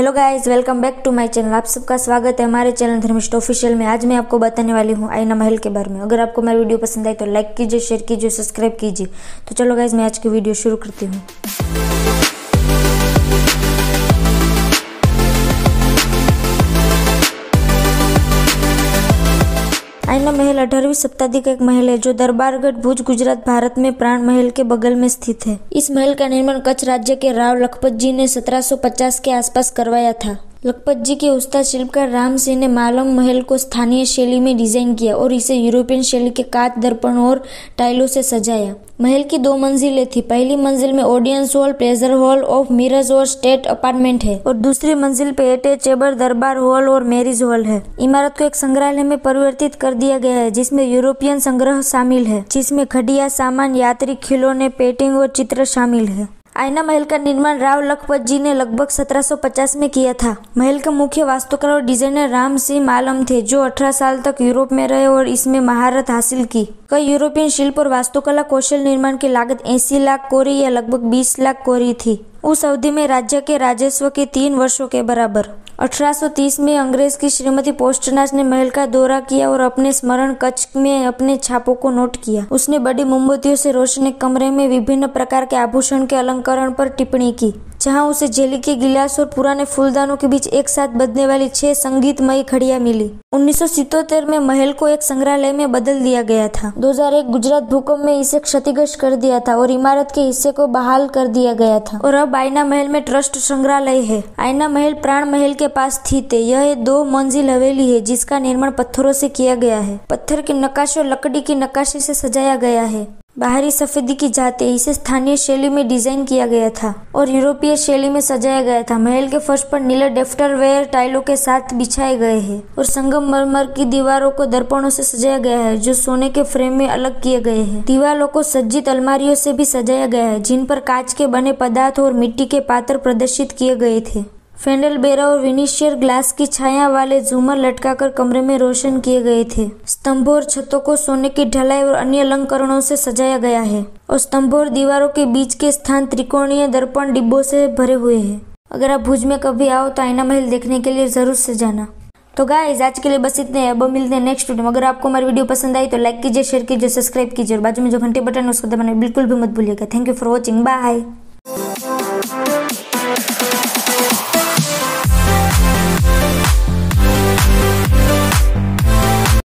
Hello guys, welcome back to my channel. आप सबका स्वागत है हमारे चैनल धर्मिष्ठा ऑफिशियल में। आज मैं आपको बताने वाली हूँ आईना महल के बारे में। अगर आपको मेरा वीडियो पसंद आए तो लाइक कीजिए, शेयर कीजिए, सब्सक्राइब कीजिए। तो चलो गाइस, मैं आज की वीडियो शुरू करती हूँ। आईना महल 18वीं शताब्दी का एक महल है जो दरबारगढ़ भुज गुजरात भारत में प्राण महल के बगल में स्थित है। इस महल का निर्माण कच्छ राज्य के राव लखपत जी ने 1750 के आसपास करवाया था। लखपत जी के उस्ताद शिल्पकार राम सिंह ने मालम महल को स्थानीय शैली में डिजाइन किया और इसे यूरोपियन शैली के कांच दर्पण और टाइलों से सजाया। महल की 2 मंजिलें थी। पहली मंजिल में audience hall, pleasure hall of mirrors और स्टेट अपार्टमेंट है और दूसरी मंजिल पे अटैच चेंबर, दरबार हॉल और मैरिज हॉल है। इमारत को एक संग्रहालय में परिवर्तित कर दिया गया है जिसमें यूरोपियन संग्रह शामिल है, जिसमें घड़ियां, सामान, यात्री, खिलौने, पेंटिंग और चित्र शामिल है। आईना महल का निर्माण राव लखपत जी ने लगभग 1750 में किया था। महल का मुख्य वास्तुकार और डिजाइनर राम सिंह मालम थे जो 18 साल तक यूरोप में रहे और इसमें महारत हासिल की। कई यूरोपियन शिल्प और वास्तुकला कौशल निर्माण की लागत 80 लाख कोरी या लगभग 20 लाख कोरी थी। उस अवधि में राज्य के राजस्व के 3 वर्षों के बराबर। 1830 में अंग्रेज की श्रीमती पोस्टनास ने महल का दौरा किया और अपने स्मरण कक्ष में अपने छापों को नोट किया। उसने बड़ी मोमबत्तियों से रोशन एक कमरे में विभिन्न प्रकार के आभूषण के अलंकरण पर टिप्पणी की, जहां उसे जेली के गिलास और पुराने फूलदानों के बीच एक साथ बदलने वाली 6 संगीतमयी घड़ियां मिली। 1977 में महल को एक संग्रहालय में बदल दिया गया था। 2001 गुजरात भूकंप में इसे क्षतिग्रस्त कर दिया था और इमारत के हिस्से को बहाल कर दिया गया था और अब आईना महल में ट्रस्ट संग्रहालय है। आईना महल प्राण महल के पास स्थित है। यह 2 मंजिल हवेली है जिसका निर्माण पत्थरों से किया गया है। पत्थर के नक्काशी और लकड़ी की नक्काशी से सजाया गया है। बाहरी सफेदी की जाते इसे स्थानीय शैली में डिजाइन किया गया था और यूरोपीय शैली में सजाया गया था। महल के फर्श पर नीले डेफ़्टरवेयर टाइलों के साथ बिछाए गए हैं और संगमरमर की दीवारों को दर्पणों से सजाया गया है जो सोने के फ्रेम में अलग किए गए हैं। दीवारों को सज्जित अलमारियों से भी सजाया गया है जिन पर कांच के बने पदार्थ और मिट्टी के पात्र प्रदर्शित किए गए थे। फेंडल बेरा और विनिशियर ग्लास की छाया वाले झूमर लटकाकर कमरे में रोशन किए गए थे। स्तंभों और छतों को सोने की ढलाई और अन्य अलंकरणों से सजाया गया है और स्तंभों और दीवारों के बीच के स्थान त्रिकोणीय दर्पण डिब्बों से भरे हुए हैं। अगर आप भुज में कभी आओ तो आईना महल देखने के लिए जरूर से जाना। तो गाइस, आज के लिए बस इतने। अब मिलते हैं नेक्स्ट वीडियो में। अगर आपको हमारी वीडियो पसंद आई तो लाइक कीजिए, शेयर कीजिए, सब्सक्राइब कीजिए और बाजू में जो घंटे बटन है उसको दबाना बिल्कुल भी मत भूलिएगा। Thank you for watching. Bye.